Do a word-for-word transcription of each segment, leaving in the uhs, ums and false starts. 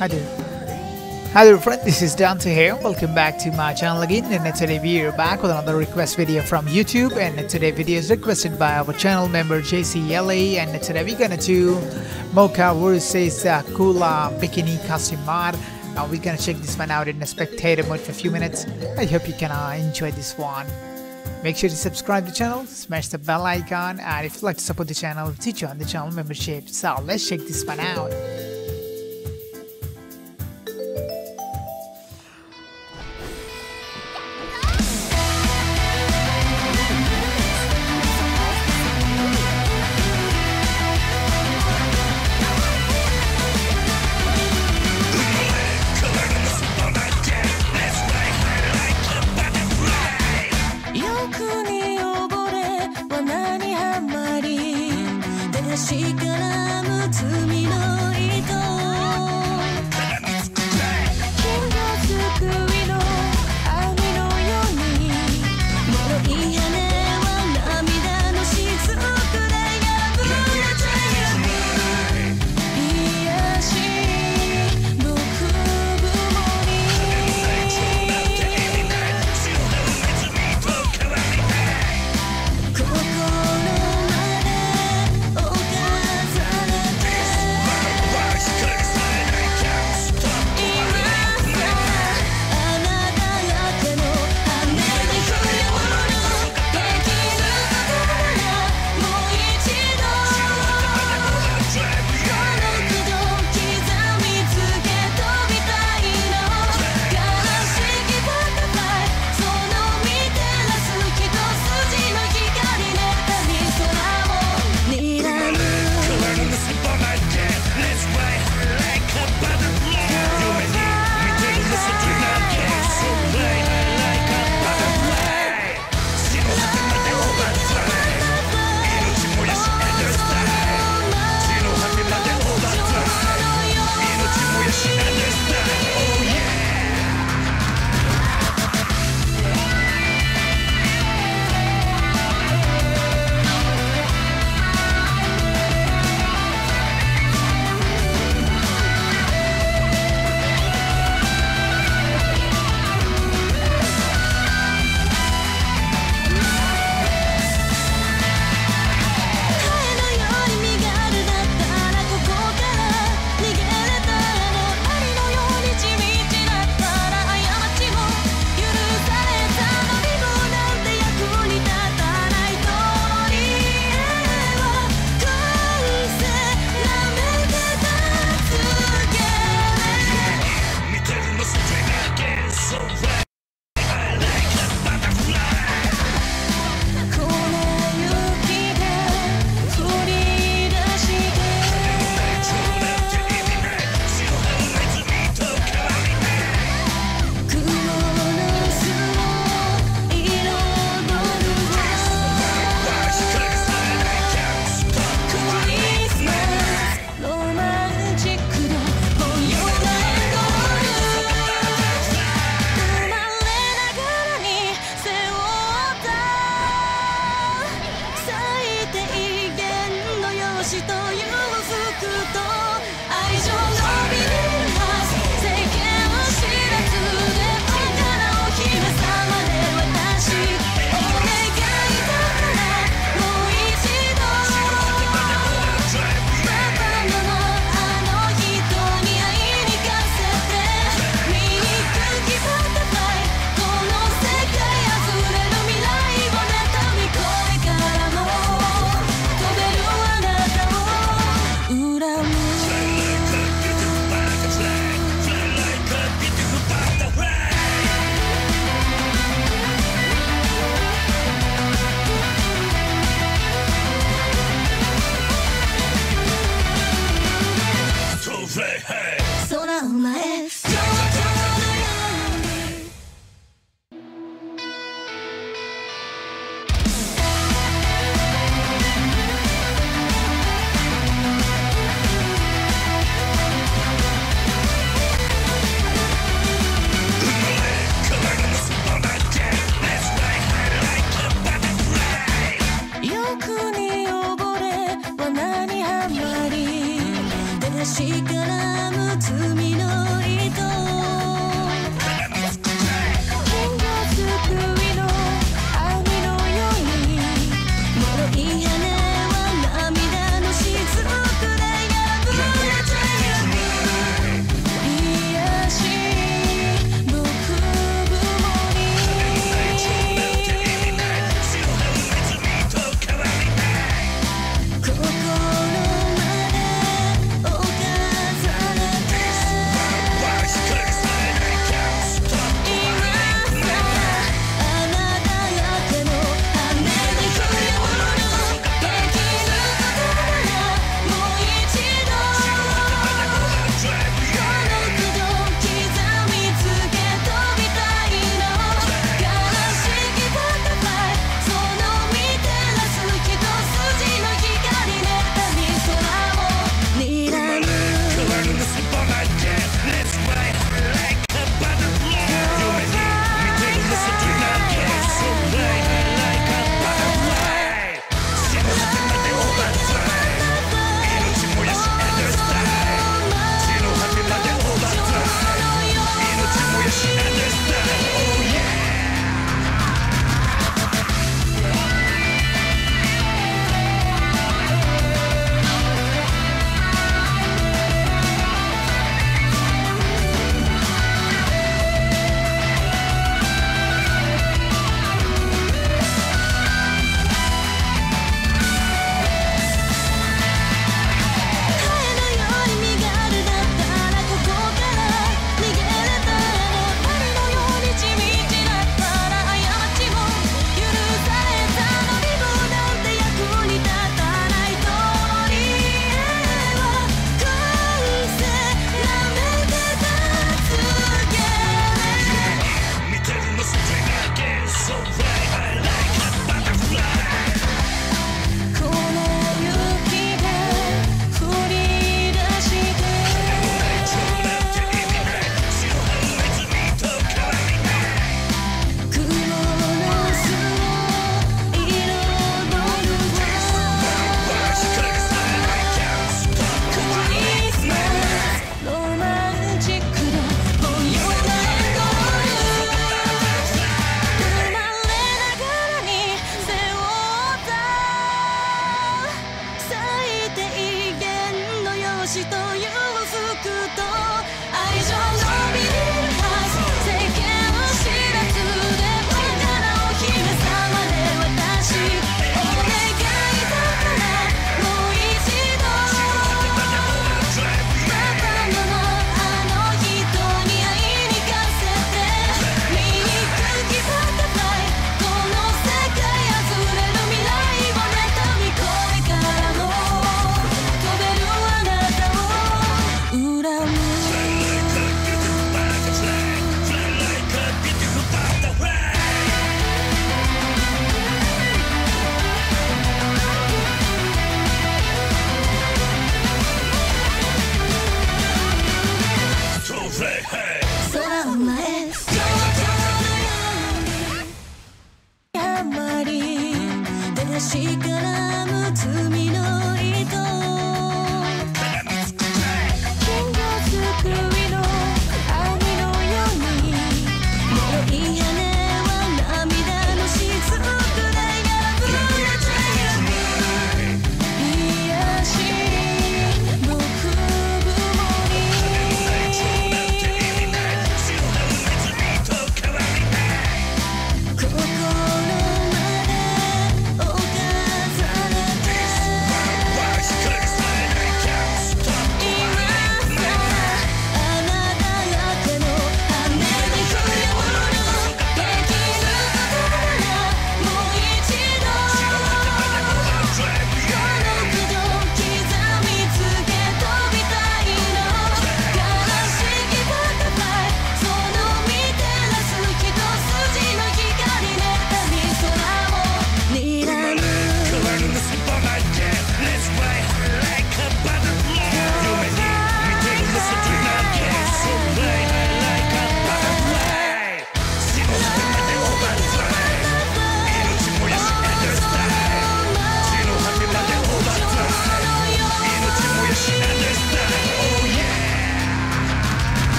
Hi there. Hi there friend, this is Dante here. Welcome back to my channel again, and today we are back with another request video from YouTube, and today video is requested by our channel member J C L A, and today we're gonna do Mocha versus uh, Kula bikini costume mod. Uh, we're gonna check this one out in the spectator mode for a few minutes. I hope you can uh, enjoy this one. Make sure to subscribe to the channel, smash the bell icon, and if you'd like to support the channel, teach you on the channel membership. So let's check this one out. She could have moved to me, no.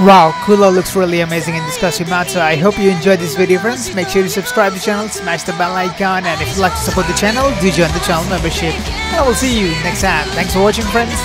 Wow, Kula looks really amazing in this costume out, so I hope you enjoyed this video, friends. Make sure you subscribe to the channel, smash the bell icon, and if you'd like to support the channel, do join the channel membership. And I will see you next time. Thanks for watching, friends.